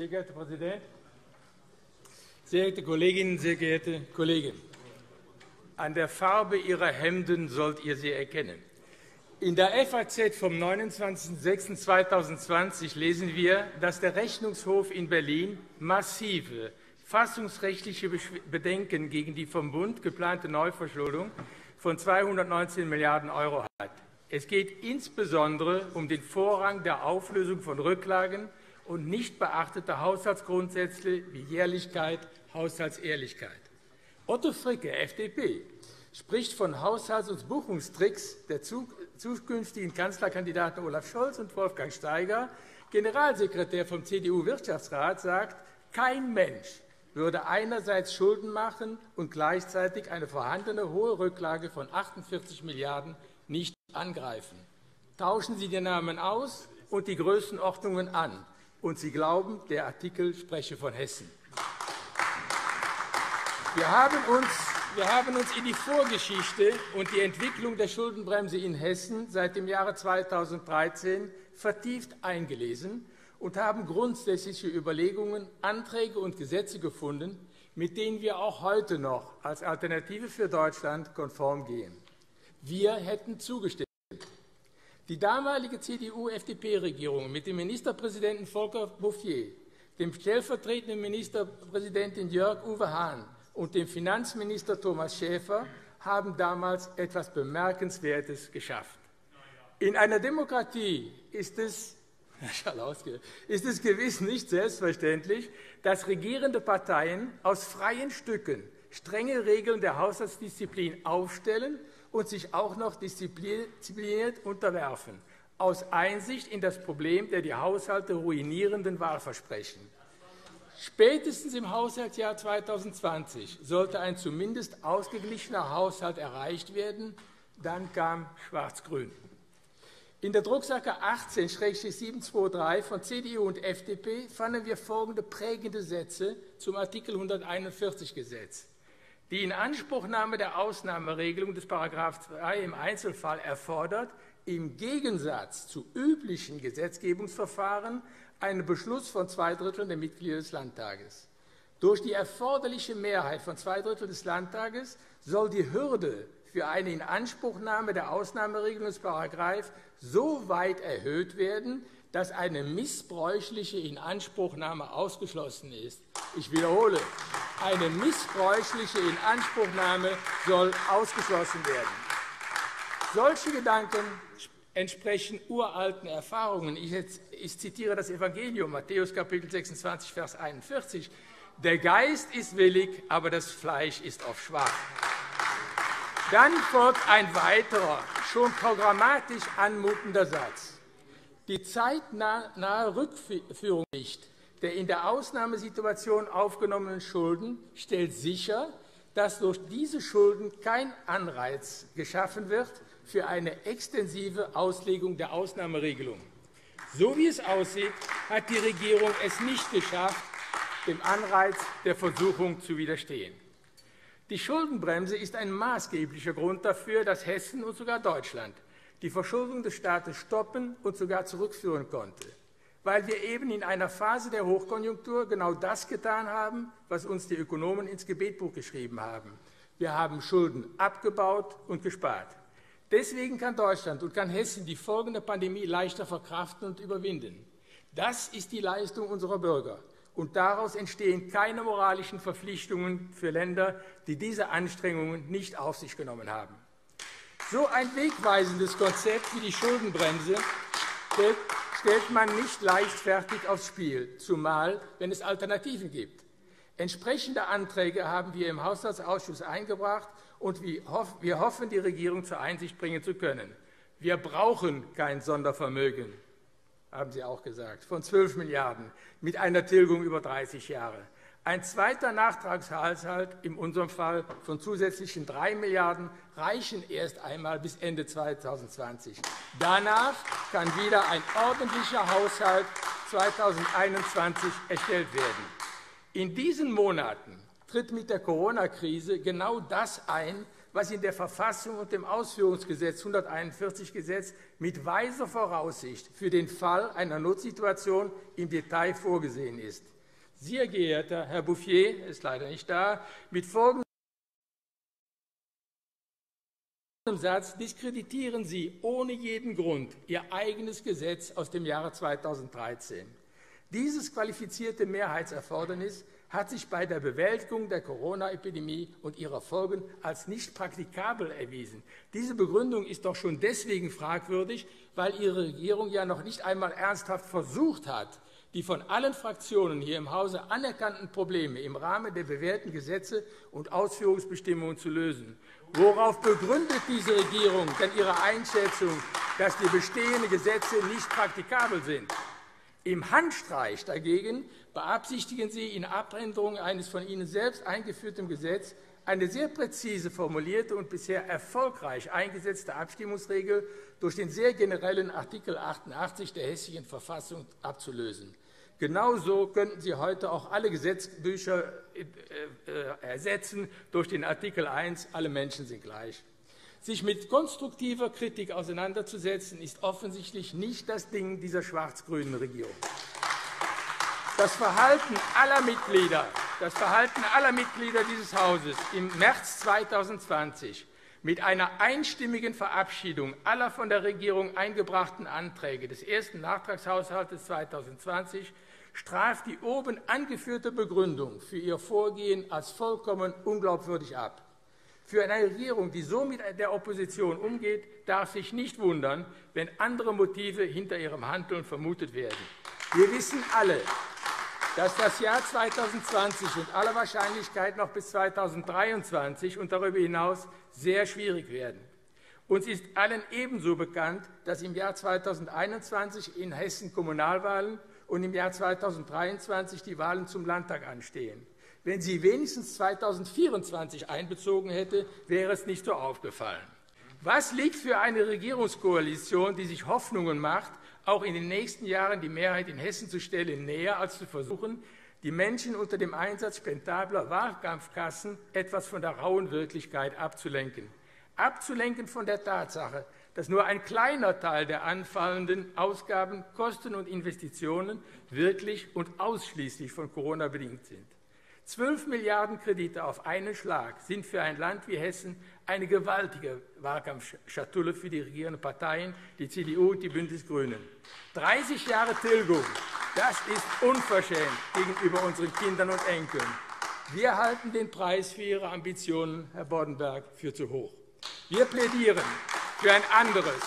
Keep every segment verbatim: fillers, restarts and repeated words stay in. Sehr geehrter Herr Präsident, sehr geehrte Kolleginnen, sehr geehrte Kollegen! An der Farbe Ihrer Hemden sollt ihr sie erkennen. In der F A Z vom neunundzwanzigsten sechsten zweitausendzwanzig lesen wir, dass der Rechnungshof in Berlin massive verfassungsrechtliche Bedenken gegen die vom Bund geplante Neuverschuldung von zweihundertneunzehn Milliarden Euro hat. Es geht insbesondere um den Vorrang der Auflösung von Rücklagen und nicht beachteter Haushaltsgrundsätze wie Jährlichkeit, Haushaltsehrlichkeit. Otto Fricke, F D P, spricht von Haushalts- und Buchungstricks der zukünftigen Kanzlerkandidaten Olaf Scholz und Wolfgang Steiger. Generalsekretär vom C D U-Wirtschaftsrat sagt, kein Mensch würde einerseits Schulden machen und gleichzeitig eine vorhandene hohe Rücklage von achtundvierzig Milliarden Euro nicht angreifen. Tauschen Sie die Namen aus und die Größenordnungen an, und Sie glauben, der Artikel spreche von Hessen. Wir haben uns in die Vorgeschichte und die Entwicklung der Schuldenbremse in Hessen seit dem Jahre zweitausenddreizehn vertieft eingelesen und haben grundsätzliche Überlegungen, Anträge und Gesetze gefunden, mit denen wir auch heute noch als Alternative für Deutschland konform gehen. Wir hätten zugestimmt. Die damalige C D U-F D P-Regierung mit dem Ministerpräsidenten Volker Bouffier, dem stellvertretenden Ministerpräsidenten Jörg-Uwe Hahn und dem Finanzminister Thomas Schäfer haben damals etwas Bemerkenswertes geschafft. In einer Demokratie ist es, ist es gewiss nicht selbstverständlich, dass regierende Parteien aus freien Stücken strenge Regeln der Haushaltsdisziplin aufstellen und sich auch noch diszipliniert unterwerfen, aus Einsicht in das Problem der die Haushalte ruinierenden Wahlversprechen. Spätestens im Haushaltsjahr zweitausendzwanzig sollte ein zumindest ausgeglichener Haushalt erreicht werden. Dann kam Schwarz-Grün. In der Drucksache achtzehn sieben zwei drei von C D U und F D P fanden wir folgende prägende Sätze zum Artikel hunderteinundvierzig Gesetz. Die Inanspruchnahme der Ausnahmeregelung des Paragraph zwei im Einzelfall erfordert, im Gegensatz zu üblichen Gesetzgebungsverfahren einen Beschluss von zwei Dritteln der Mitglieder des Landtages. Durch die erforderliche Mehrheit von zwei Dritteln des Landtages soll die Hürde für eine Inanspruchnahme der Ausnahmeregelung des Paragraph so weit erhöht werden, dass eine missbräuchliche Inanspruchnahme ausgeschlossen ist. Ich wiederhole, eine missbräuchliche Inanspruchnahme soll ausgeschlossen werden. Solche Gedanken entsprechen uralten Erfahrungen. Ich zitiere das Evangelium, Matthäus sechsundzwanzig, Vers einundvierzig. Der Geist ist willig, aber das Fleisch ist oft schwach. Dann folgt ein weiterer, schon programmatisch anmutender Satz. Die zeitnahe Rückführung der in der Ausnahmesituation aufgenommenen Schulden stellt sicher, dass durch diese Schulden kein Anreiz geschaffen wird für eine extensive Auslegung der Ausnahmeregelung. So wie es aussieht, hat die Regierung es nicht geschafft, dem Anreiz der Versuchung zu widerstehen. Die Schuldenbremse ist ein maßgeblicher Grund dafür, dass Hessen und sogar Deutschland die Verschuldung des Staates stoppen und sogar zurückführen konnte, weil wir eben in einer Phase der Hochkonjunktur genau das getan haben, was uns die Ökonomen ins Gebetbuch geschrieben haben. Wir haben Schulden abgebaut und gespart. Deswegen kann Deutschland und kann Hessen die folgende Pandemie leichter verkraften und überwinden. Das ist die Leistung unserer Bürger, und daraus entstehen keine moralischen Verpflichtungen für Länder, die diese Anstrengungen nicht auf sich genommen haben. So ein wegweisendes Konzept wie die Schuldenbremse stellt man nicht leichtfertig aufs Spiel, zumal wenn es Alternativen gibt. Entsprechende Anträge haben wir im Haushaltsausschuss eingebracht, und wir hoffen, die Regierung zur Einsicht bringen zu können. Wir brauchen kein Sondervermögen, haben Sie auch gesagt, von zwölf Milliarden Euro mit einer Tilgung über dreißig Jahre. Ein zweiter Nachtragshaushalt, in unserem Fall von zusätzlichen drei Milliarden Euro, reichen erst einmal bis Ende zweitausendzwanzig. Danach kann wieder ein ordentlicher Haushalt zweitausendeinundzwanzig erstellt werden. In diesen Monaten tritt mit der Corona-Krise genau das ein, was in der Verfassung und dem Ausführungsgesetz hunderteinundvierzig Gesetz mit weiser Voraussicht für den Fall einer Notsituation im Detail vorgesehen ist. Sehr geehrter Herr Bouffier, ist leider nicht da, mit folgendem Satz diskreditieren Sie ohne jeden Grund Ihr eigenes Gesetz aus dem Jahre zweitausenddreizehn. Dieses qualifizierte Mehrheitserfordernis hat sich bei der Bewältigung der Corona-Epidemie und ihrer Folgen als nicht praktikabel erwiesen. Diese Begründung ist doch schon deswegen fragwürdig, weil Ihre Regierung ja noch nicht einmal ernsthaft versucht hat, die von allen Fraktionen hier im Hause anerkannten Probleme im Rahmen der bewährten Gesetze und Ausführungsbestimmungen zu lösen. Worauf begründet diese Regierung denn ihre Einschätzung, dass die bestehenden Gesetze nicht praktikabel sind? Im Handstreich dagegen beabsichtigen Sie in Abänderung eines von Ihnen selbst eingeführten Gesetzes eine sehr präzise formulierte und bisher erfolgreich eingesetzte Abstimmungsregel durch den sehr generellen Artikel achtundachtzig der Hessischen Verfassung abzulösen. Genauso könnten Sie heute auch alle Gesetzbücher ersetzen durch den Artikel eins, alle Menschen sind gleich. Sich mit konstruktiver Kritik auseinanderzusetzen, ist offensichtlich nicht das Ding dieser schwarz-grünen Regierung. Das Verhalten aller Mitglieder, das Verhalten aller Mitglieder dieses Hauses im März zweitausendzwanzig mit einer einstimmigen Verabschiedung aller von der Regierung eingebrachten Anträge des ersten Nachtragshaushalts zweitausendzwanzig straft die oben angeführte Begründung für ihr Vorgehen als vollkommen unglaubwürdig ab. Für eine Regierung, die so mit der Opposition umgeht, darf sich nicht wundern, wenn andere Motive hinter ihrem Handeln vermutet werden. Wir wissen alle, dass das Jahr zweitausendzwanzig und aller Wahrscheinlichkeit noch bis zweitausenddreiundzwanzig und darüber hinaus sehr schwierig werden. Uns ist allen ebenso bekannt, dass im Jahr zweitausendeinundzwanzig in Hessen Kommunalwahlen und im Jahr zweitausenddreiundzwanzig die Wahlen zum Landtag anstehen. Wenn sie wenigstens zweitausendvierundzwanzig einbezogen hätte, wäre es nicht so aufgefallen. Was liegt für eine Regierungskoalition, die sich Hoffnungen macht, auch in den nächsten Jahren die Mehrheit in Hessen zu stellen, näher als zu versuchen, die Menschen unter dem Einsatz spendabler Wahlkampfkassen etwas von der rauen Wirklichkeit abzulenken? Abzulenken von der Tatsache, dass nur ein kleiner Teil der anfallenden Ausgaben, Kosten und Investitionen wirklich und ausschließlich von Corona bedingt sind. zwölf Milliarden Kredite auf einen Schlag sind für ein Land wie Hessen eine gewaltige Wahlkampfschatulle für die regierenden Parteien, die C D U und die Bündnisgrünen. dreißig Jahre Tilgung, das ist unverschämt gegenüber unseren Kindern und Enkeln. Wir halten den Preis für Ihre Ambitionen, Herr Boddenberg, für zu hoch. Wir plädieren für ein anderes,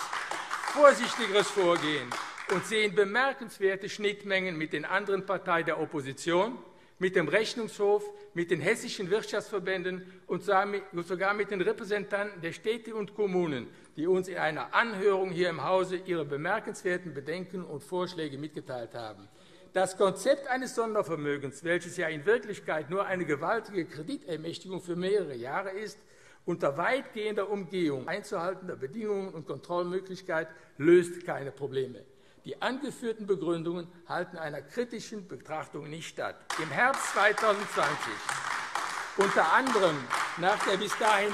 vorsichtigeres Vorgehen und sehen bemerkenswerte Schnittmengen mit den anderen Parteien der Opposition, mit dem Rechnungshof, mit den hessischen Wirtschaftsverbänden und sogar mit den Repräsentanten der Städte und Kommunen, die uns in einer Anhörung hier im Hause ihre bemerkenswerten Bedenken und Vorschläge mitgeteilt haben. Das Konzept eines Sondervermögens, welches ja in Wirklichkeit nur eine gewaltige Kreditermächtigung für mehrere Jahre ist, unter weitgehender Umgehung einzuhaltender Bedingungen und Kontrollmöglichkeit löst keine Probleme. Die angeführten Begründungen halten einer kritischen Betrachtung nicht statt. Im Herbst zweitausendzwanzig, unter anderem nach der bis dahin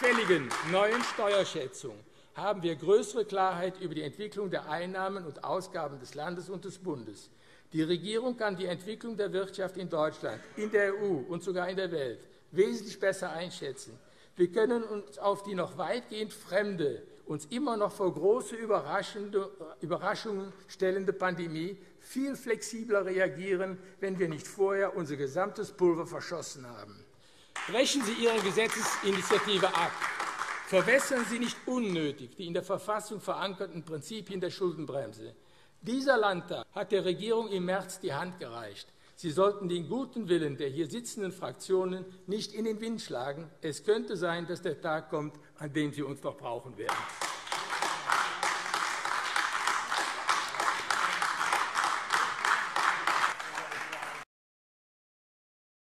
fälligen neuen Steuerschätzung, haben wir größere Klarheit über die Entwicklung der Einnahmen und Ausgaben des Landes und des Bundes. Die Regierung kann die Entwicklung der Wirtschaft in Deutschland, in der E U und sogar in der Welt wesentlich besser einschätzen. Wir können uns auf die noch weitgehend fremde, uns immer noch vor große Überraschungen stellende Pandemie viel flexibler reagieren, wenn wir nicht vorher unser gesamtes Pulver verschossen haben. Brechen Sie Ihre Gesetzesinitiative ab. Verwässern Sie nicht unnötig die in der Verfassung verankerten Prinzipien der Schuldenbremse. Dieser Landtag hat der Regierung im März die Hand gereicht. Sie sollten den guten Willen der hier sitzenden Fraktionen nicht in den Wind schlagen. Es könnte sein, dass der Tag kommt, an dem Sie uns noch brauchen werden.